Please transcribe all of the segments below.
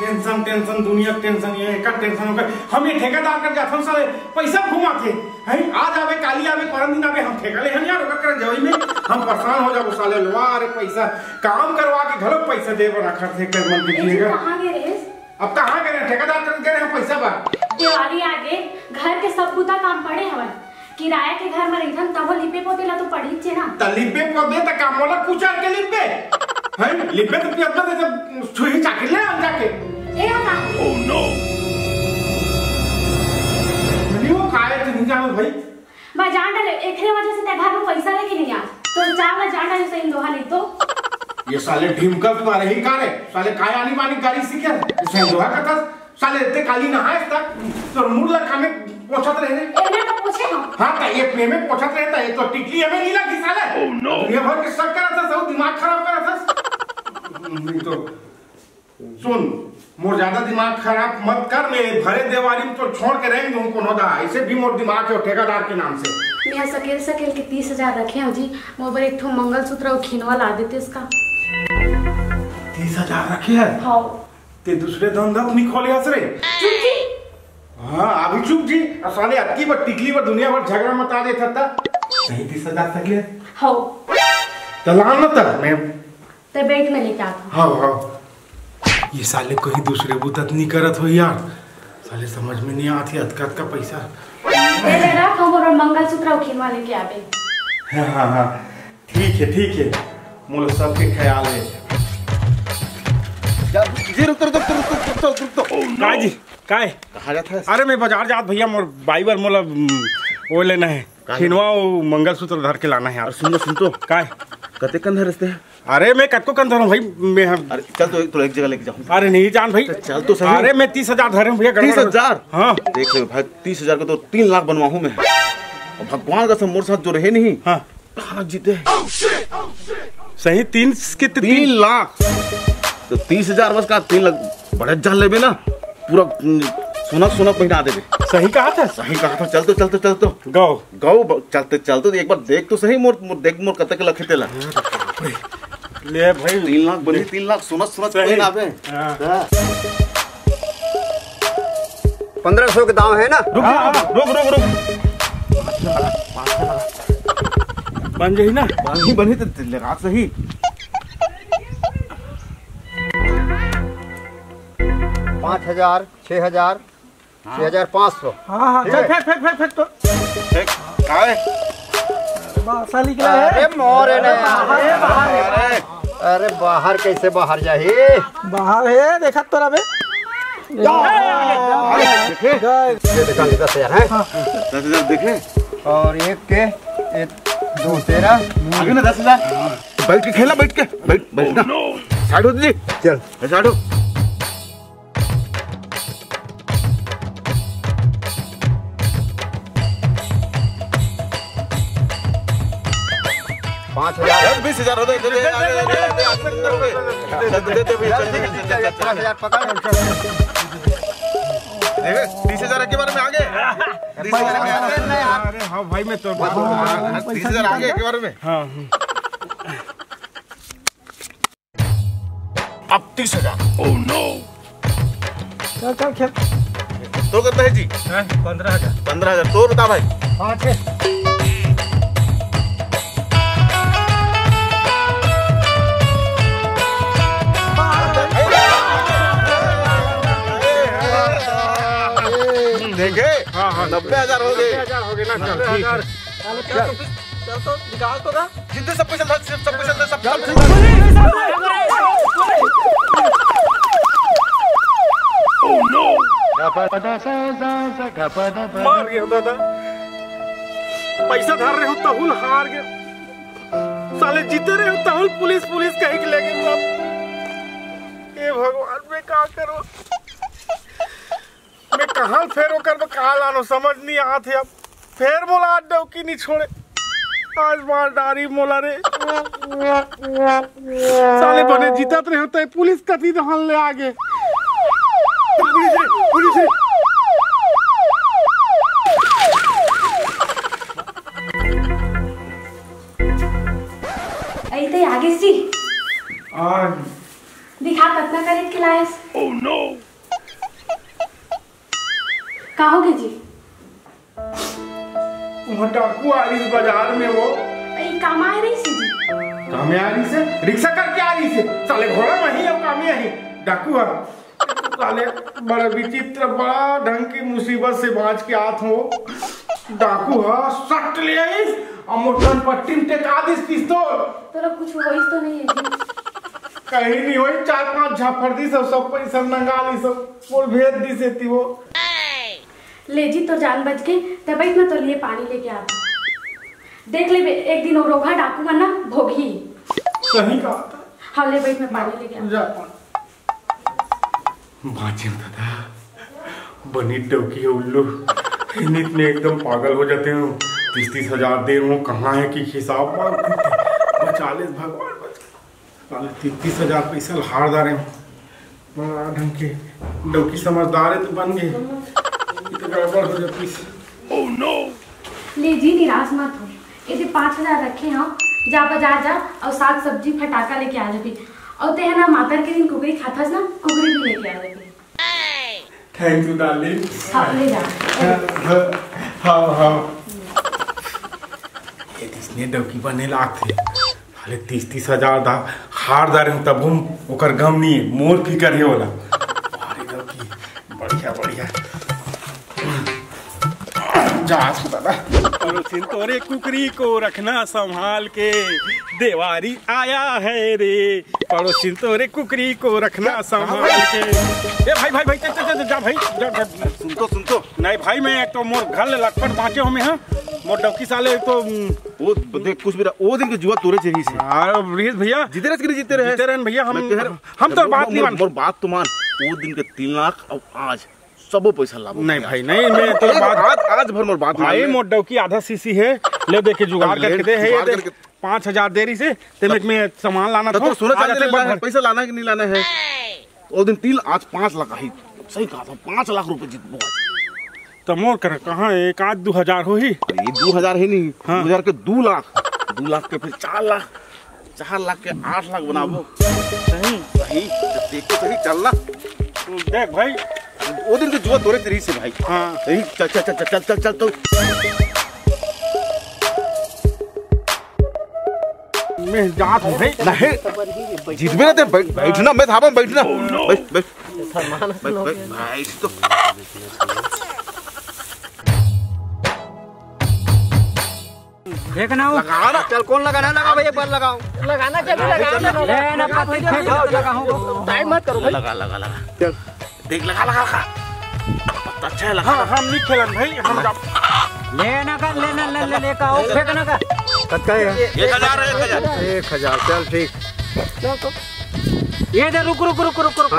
Tension tension दुनिया tension ये एक टेंशन होकर हम ये ठेकेदार कर जाथन साले पैसा घुमाथे हैं आज आवे काली आवे परंदिन आवे हम ठेका ले हम यार ओकर कर जवई में हम परेशान हो जाबो साले लवा रे पैसा काम करवा के घलो पैसा देबो रखर थे कर मन दीजिएगा। कहां गए रे अब कहां गए ठेकेदार कर गए हम पैसा बा दिवाली आगे घर के सब बुता काम पड़े हवन किराया के घर में रहिथन तब लिपे पोतेला तो पड़ी छे ना त लिपे पोते त काम वाला कुचर के लिपे है लिपे तो पियत दे सब छुई चाकरी ले हम जाके ए ना ओ नो वीडियो काहे के नहीं जानो भाई मैं जान डाले एकरे वजह से ते घर में पैसा लेके नहीं आ तो चावला जान डाले से इन दोहा ले तो ये साले ढिमका मारे ही कारे साले काय आनी मानी गाड़ी सीखे से दोहा कथा साले ते काली ना है तक तो मुर्दा खाने पोछत रहे एने तो पूछे हम हां त ये प्रेम में पोछत रहता है तो टिकली हमें नहीं लगी साले ओ नो ये भर के शक्कर था सब दिमाग खराब कर था नहीं तो सुन मोर ज्यादा दिमाग खराब मत कर ले भरे देवारी में तो छोड़ के रहेंगे उनको नोदा ऐसे भी मोर दिमाग है ठेकेदार के नाम से मैं सकेल सकेल के 30,000 रखे हो जी मोर पर एक ठो मंगलसूत्र और खिनवा ला देते इसका 30,000 रखे है हां ते दूसरे धंधा नहीं खोले असरे चुप जी हां अभी चुप जी साले अटकी पर टिकली पर दुनिया भर झगड़ा मचा दे था नहीं 30,000 सके हां तो लान न तक मैं ते बैंक में लेके आता हां हां ये साले कोई दूसरे बुतत नहीं करत हो यार साले समझ में नहीं आती अटकत का पैसा ले लेना हम और मंगलसूत्र और खिलवा लेके आबे हां हां हां ठीक है मोल सब के ख्याल है जब जी रुक तो काय जी काय कहां जात है अरे मैं बाजार जात भैया मोर बाइबर मोला वो लेना है खिलवा और मंगलसूत्र धर के लाना है यार सुन तो काय कते कंधे रस्ते है अरे मैं कतको कन धरो भाई मैं अरे चल तो एक जगह लेके जाऊं अरे नहीं जान भाई चल तो सही अरे मैं 30,000 धरे भैया 30,000 हां देख ले भाई 30,000 का तो 3 लाख बनवाऊं मैं और भगवान का सब मोर साथ जो रहे नहीं हां हां जीते सही 3 के 3 लाख तो 30,000 बस का 3 लाख बड़े जान लेबे ना पूरा सोना पहना देबे सही कहा था चल तो गाओ चलते एक बार देख तो सही मोर कते के लखे तेला ले भाई 3 लाख बने 3 लाख सोना कोई ना बे 1500 के दाम है ना रुक बन गई ना बनी तो लगा सही ₹5,000 6,000 6,500 हां फेंक तो फेंक साली क्या है अरे मोर है बाहर अरे बाहर कैसे बाहर जाही बाहर है देखा तोरा बे देखे और एक के दो 13 आगे ना 10,000 बैठ के खेला बैठ ना साइड हो जी चल साइड हो अब 30,000 तो करता है जी 15,000 तो बता भाई 5 9,000 हो गए ना चल तो निकाल तो का जितने सब पैसा ओह नो मार गया दादा पैसा धर रहे हो तहुल हार गए साले जीते रहे हो तहुल पुलिस कहीं के लेके ये भगवान मैं क्या करो मैं कहां फेरो कर का लानो समझ नहीं आते अब फेर मोला आज डौकी नहीं छोड़े आज मार डारी मोला रे साले बने जीतत रहे होते पुलिस कती दहन ले आगे पुलिस आई ते आगे सी आ दिखा पतना खरीद के लायस। Oh no! कहोगे जी? वहाँ डाकू आ रही बाजार में वो। काम आ रही सी जी। काम आ रही से? रिक्शा करके आ रही से। साले घोड़ा वही और काम यही। डाकू है। साले बड़ा विचित्र बड़ा ढंग की मुसीबत से बाज के आत हो। डाकू है। सट ले आइस। और मोटन पट्टी में टेका दिस पिस्तौल। तो कुछ होइस तो नहीं है। कहीं नहीं होई चार पांच झापड़ दी सब पैसा नंगा ली सब बोल भेज दी से थी वो। ले जी तो जान बच गई तब इतना तो लिए पानी लेके आ देख ले एक दिन और रोगा डाकू मना भोगी सही कहा था। हाँ ले बैठ में पानी लेके आ जा बाँचे दादा बनी टोकी है उल्लू इन्हीं में एकदम पागल हो जाते हैं 30-30 हजार दे रहा हूँ कहाँ है कि हिसाब मार 40 भगवान बच 30-30 हजार पैसा हार दारे ढंग के डोकी समझदार है तो बन गए Oh no! ले जी निराश मत हो ये 5 हजार रखे हैं जा बाजार जा और साग सब्जी फटाका लेके आ लेबी और ते ना माता के दिन कुकरी खाथस ना कुकरी भी लेके आ लेबी। Thank you darling. हाँ ले जा। हाँ हाँ। ये इसने डबकी बने लाख थे हाले 30-30 हजार दा हार दार हूँ तब हम उकर गम नहीं मोर फिकर है वाला। बढ़िया बढ़िया तोरे कुकरी को रखना संभाल के देवारी आया है रे पड़ोसिन तोरे कुकरी को रखना संभाल के। ए भाई भाई भाई चल चल जा भाई सुन तो नहीं भाई मैं तो मोर घर लखपत बाँचे हो मैं हाँ मोर डौकी साले तो वो देख कुछ भी वो दिन के जुआ तोरे चली से अरे भैया जीते रहे भैया हम तो बात नहीं मान मोर बात तो मान वो दिन के 3 लाख और आज सबो पैसा लाभ नहीं भाई नहीं मैं तो बात आज भर मोर बात भाई मोर डौकी आधा सीसी है ले देख के जुगाड़ करके दे है ये 5 हजार देरी से तेरे में सामान लाना था पैसा लाना कि नहीं लाना है वो दिन 3 आज 5 लाख आई सही कहा था 5 लाख रुपए जीतबो तो मोर कर कहां 1-2 हजार हो ही ये 2 हजार ही नहीं 2 हजार के 2 लाख के फिर 4 लाख के 8 लाख बनाबो सही सही देखो सही चलना देख भाई वो दिन तो जुआ तोरे तेरी से भाई। हाँ सही चल चल चल चल चल चल तो मैं जात हूँ भाई नहीं जितने ना तेरे बैठना मैं थापन बैठना बैठ बैठ बैठ तो देखना हो लगाना चल कौन लगाना लगा भाई एक बार लगाओ लगाना क्या लगाना पाती लगाओ लगाओ टाइम मत करो लगा लगा लगा चल देख लगा लगा लगा पता अच्छा लगा हम नहीं खेलन भाई हम जा लेना ले ले ले का और फेंकना का कितना है 1000 चल ठीक ये दे रुक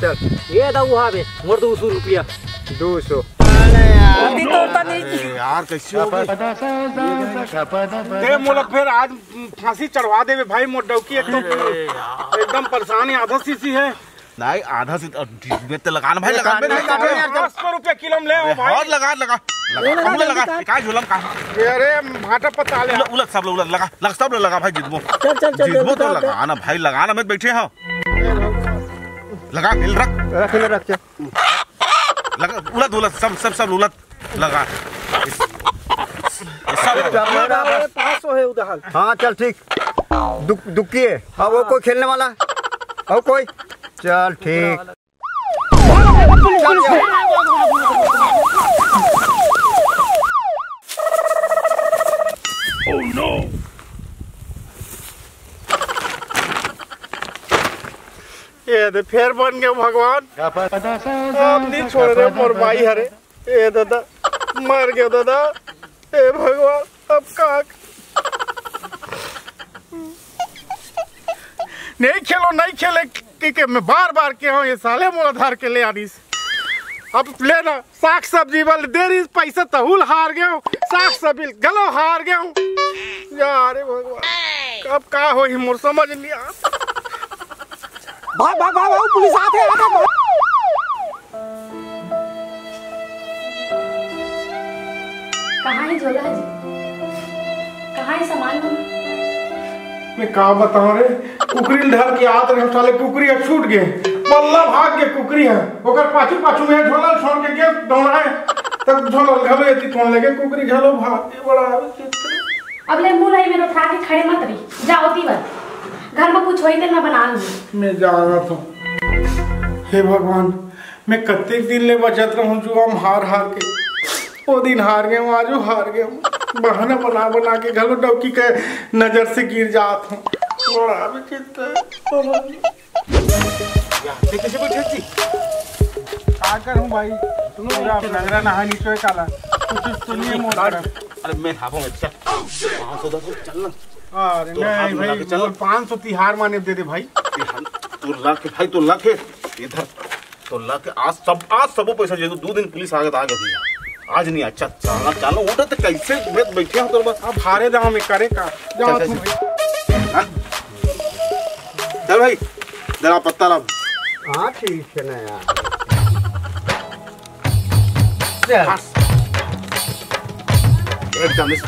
चल ये दा उहा बे मोर 200 रुपया 200 अरे यार अभी तो नहीं यार कैसे हो ते मुलक फिर आज फांसी चढ़वा देवे भाई मोर डौकी एकदम परेशान है आधा सीसी है नहीं आधा से तो लगाना भाई लगा यार 10 रुपए किलो ले भाई और लगा का झुलम का अरे भाटा पता ले उलट सब उलट लगा सब लगा भाई जितबो जितबो तो लगाना भाई लगाना मत बैठे हो लगा रख लगा उलट सब उलट लगा सब 500 है उधर हां चल ठीक दुक्की है अब वो कोई खेलने वाला और कोई चल ठीक oh no ये तो फिर बन गए भगवान आप नहीं छोड़ रहे मोर भाई हरे ये दादा मर गए दादा ये भगवान अब का नहीं खेले कि मैं बार-बार के हूँ ये साले मोला धार के ले आनीस अब लेना साग सब्जी वाले देरी पैसा तहुल हार गया हूँ साग सब्जी गलो हार गया हूँ यार भगवान अब का हो ही मोर समझ नहीं आ भाग भाग भाग पुलिस आते हैं कहाँ है झोला जी कहाँ है सामान मैं का बताऊँ रे कुकरी धर के आत रहे साले, कुकरी छूट गए, पल्ला भाग के कुकरी है ओकर पाछू पाछू में झोलल छोड़ के गेल दौड़ाए तब झोलल घलो एती कोन लगे कुकरी घलो भाग बड़ा अबले मुंह नहीं में उठा के खड़े मत रही जा होती बात घर में कुछ होई त मैं बना लूं मैं जावत हूं। हे भगवान मैं कत्ते दिन ले बचत रहूं जो हम हार हार के वो दिन हार गए हूँ आज हार गए हूँ बहाना बना बना के घलो डौकी के नजर से गिर जात हूँ भाई लग रहा नहा नीचे काला अरे मैं भाई 500 तिहार माने दे दे भाई भाई तो लख है इधर तो लख आज सबो पैसा दे दो 2 दिन पुलिस आ गई आज नहीं अच्छा चलना चलो उठा तो कैसे बैठे हम तो बस आप हारे दाव में करे का जाओ तुम चल भाई जरा पत्ता ला हां ठीक है ना यार चल एक दम इधर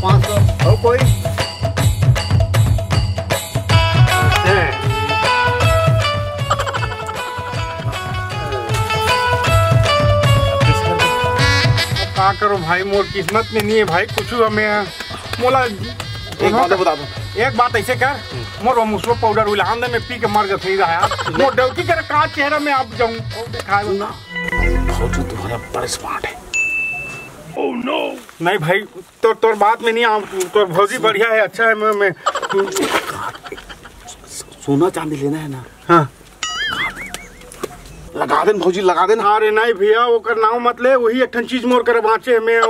500 और कोई है का करो भाई मोर किस्मत में नहीं है भाई कुछ मैं मोला एक बात ऐसे कर मोर मुसलो पाउडर उलान दे मैं पी के मर गई रहा यार मोर डौकी कर का चेहरा में आप जाऊं और दिखाए ना सोचो तुम्हारा बड़ा स्मार्ट है ओ नो नहीं भाई तो तोर बात में नहीं आऊं तो भौजी बढ़िया है अच्छा है मैं सोना चांदी लेना है ना हां लगा देन भौजी लगा देन। अरे नहीं भैया ओकर नाव मत ले वही एक चीज मोर कर बाँचे मैं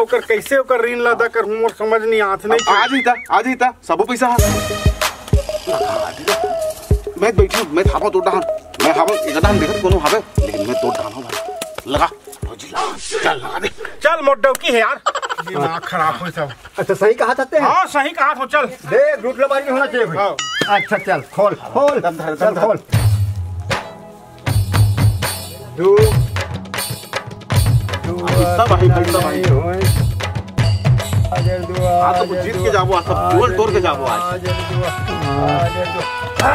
ओकर कैसे ओकर ऋण लदा कर मोर समझ नहीं आत नहीं आज ही था सबो पैसा मैं बैठू मैं थावा तोड़ डाल मैं हवा एकदम देखत कोनो हवे लेकिन मैं तोड़ डाल भाई लगा भौजी लगा चल लगा दे चल मोर डौकी है यार दिमाग खराब हो सब अच्छा सही कहा था ते हां सही कहा तो चल देख रूट लबारी में होना चाहिए भाई अच्छा चल खोल खोल चल खोल 2 सब भाई सब भाई आजर दुआ आ तो जीत के जाबो आ सब गोल तोड़ के जाबो आजर दुआ आ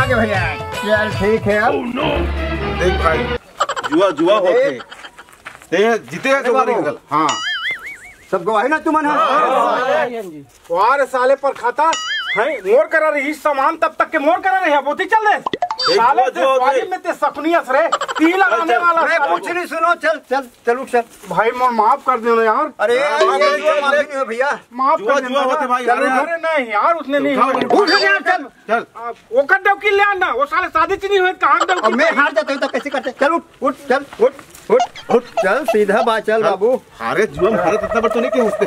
आगे भैया चल ठीक है अब देख भाई जुआ जुआ होते ते जीते है तुम्हारी गल हां सब गवाही ना तुमन है और साले पर खाता है मोर करा रही सामान तब तक के मोर करा रही है बोती चल दे साले वाली में ते सपनियस रे तीन लगाने वाला रे कुछ नहीं सुनो चल चल चलो चल भाई मोर माफ कर देना यार अरे माफ भैया माफ कर देना होते भाई अरे नहीं यार उसने नहीं उठ गया चल चल ओकर डौकी ले आना वो साले शादी च नहीं होत कहां डौकी मैं हार जाता हूं तो कैसे करते चल उठ चल उठ चल सीधा बा चल बाबू हारे जुआ हारे इतना बड़ तो नहीं क्यों हंसते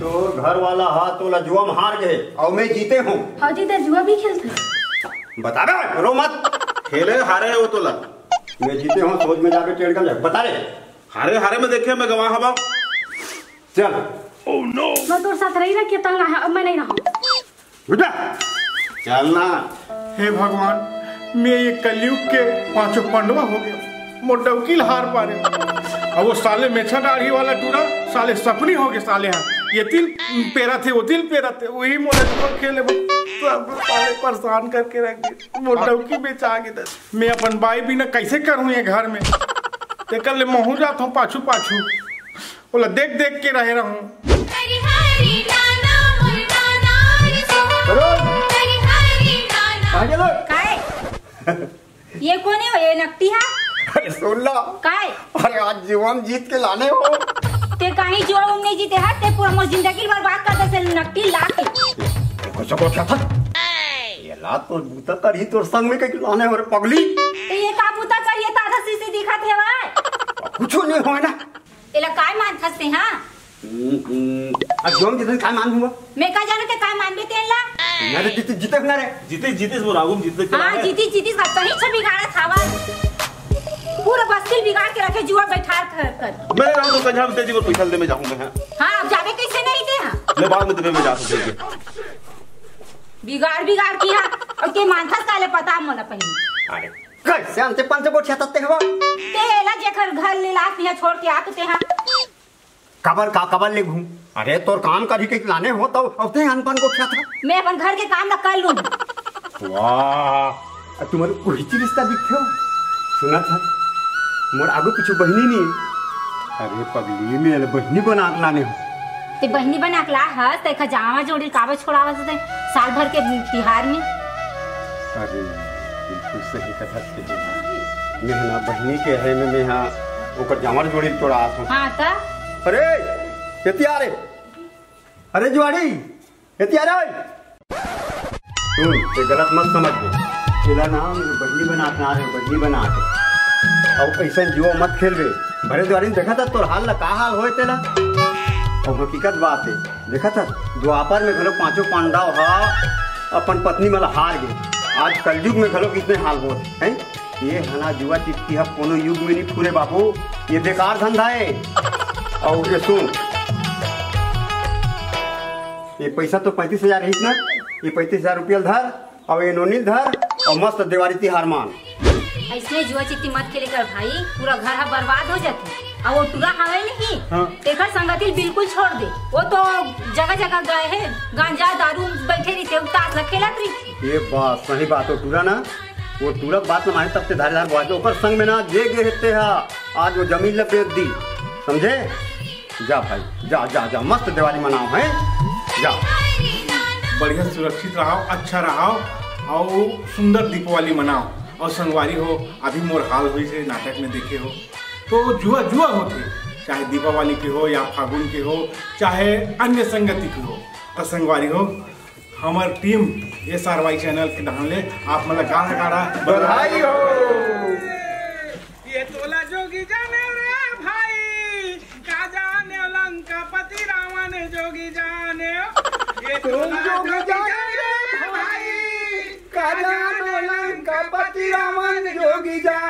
तो घर वाला हाथ तोला जुआ में हार गए और मैं जीते हूँ हाजी तो जुआ भी खेलते बता रहे रो मत खेले हारे वो तोला मैं जीते हूँ सोच में जाके टेढ़ कर बता रहे हारे हारे में देखे मैं गवाह हूँ चल ओह नो मैं तोर साथ रही ना कि तंग है अब मैं नहीं रहूँगा चल ना हे भगवान मैं ये कलयुग के पांचों पांडवा हो गया मोटा वकील हार पा रहे अब वो साले मेछा दाढ़ी वाला टूरा साले सपनी हो गए साले हैं ये तिल पेरा थे वो दिल पेरा थे वही मोला खेले परेशान करके रख दिए वो डौकी बेचा के दस मैं अपन बाई बिना कैसे करूँ ये घर में तेकर ले महू जात हूँ पाछू पाछू बोला देख देख के रह रहा हूँ ये कौन है ये नकटी है अरे सुन लो काय अरे आज जीवन जीत के लाने हो ते कहीं जोड़ उमने जीते है ते पूरा मोर जिंदगी बर्बाद कर दे नकटी लाके देखो सको क्या था ये लात तो बूता कर ही तोर संग में कई लाने और पगली ते ये का बूता कर ये तादा सीसी दिखत है भाई कुछ नहीं होय ना एला काय मान खसे हां अब जोम जितन काय मान हुआ मैं का जाने ते काय मानबे तेला यार जीते जीते ना रे जीते जीते मोर आगुम जीते हां जीते जीते सब सही छवि गाड़ा थावा पूरा बस्ती बिगाड़ के रखे जुआ बैठा कर मैं रात को कन्हैया तेजी पर पैसा दे में जाऊंगा हां हां जाने कैसे नहीं दे हां मैं बाद में तुम्हें में जा सकूंगा बिगाड़ की हां और के मानथस काले पता मोला पहली अरे कैसे अंते पंच बोठिया तते हवा तेला जेखर घर ले लात पिया छोड़ के आते हां कबर का कबर ले घूम। अरे तोर काम कभी के लाने हो तो अवते अनपन को क्या था? मैं अपन घर के काम ना कर लूं। वाह तुम्हारे उड़ीची रिश्ता दिखो सुना था मोर आगो कुछ बहनी नहीं। अरे पगली मेरे बहनी बना के लाने हो ते बहनी बना के ला ह ते खजामा जोड़ी कागज छोड़ावा से साल भर के तिहार में। अरे बिल्कुल सही कथा से मेहना बहनी के है में मेहा ओकर जामर जोड़ी छोड़ा आसो। हां त अरे एतियारे अरे जुआड़ी एतियारे तू गलत मत समझ तेरा नाम बहनी बनात ना है बहनी बनात और ऐसा जुआ मत खेलबे। भरे जुआड़ी देखा था तोर हाल ला का हाल होए तेला और हकीकत बात है देखा था द्वापर में घलो पांचों पांडव हा अपन पत्नी मला हार गए। आज कलयुग में घलो कितने हाल होत हैं। ये हना जुआ चिट्ठी हा कोनो युग में नहीं पूरे बापू ये बेकार धंधा है। और ये सुन ये पैसा तो 35,000 है ना ये 35,000 रुपया धर और ये नोनी धर और मस्त दिवाली तिहार मान। ऐसे जुआ चिट्ठी मत खेले कर भाई पूरा घर हा बर्बाद हो जाते और वो टुरा हवे नहीं हां तेकर संगति बिल्कुल छोड़ दे। वो तो जगह जगह गए है गांजा दारू बैठे रही थे उतार रखेला तरी ये बात सही बात हो टुरा ना वो टुरा बात ना माने तब से धारदार बात ऊपर संग में ना जे गए थे हा आज वो जमीन ले बेच दी समझे। जा भाई जा जा जा मस्त दिवाली मनाओ है जा बढ़िया सुरक्षित रहो अच्छा रहो और सुंदर दीपावली मनाओ और संगवारी हो। अभी मोर हाल हुई से नाटक में देखे हो तो जुआ जुआ होते चाहे दीपावली के हो या फागुन के हो चाहे अन्य संगति के हो तो संगवारी हो। हमार टीम SRY चैनल के डाल ले आप मतलब गाढ़ा गाढ़ा बधाई हो। ये तोला जोगी जाने पति रावण जोगी जाने ये जोगी जाने भाई काजान लंका पति रावण जोगी जाने।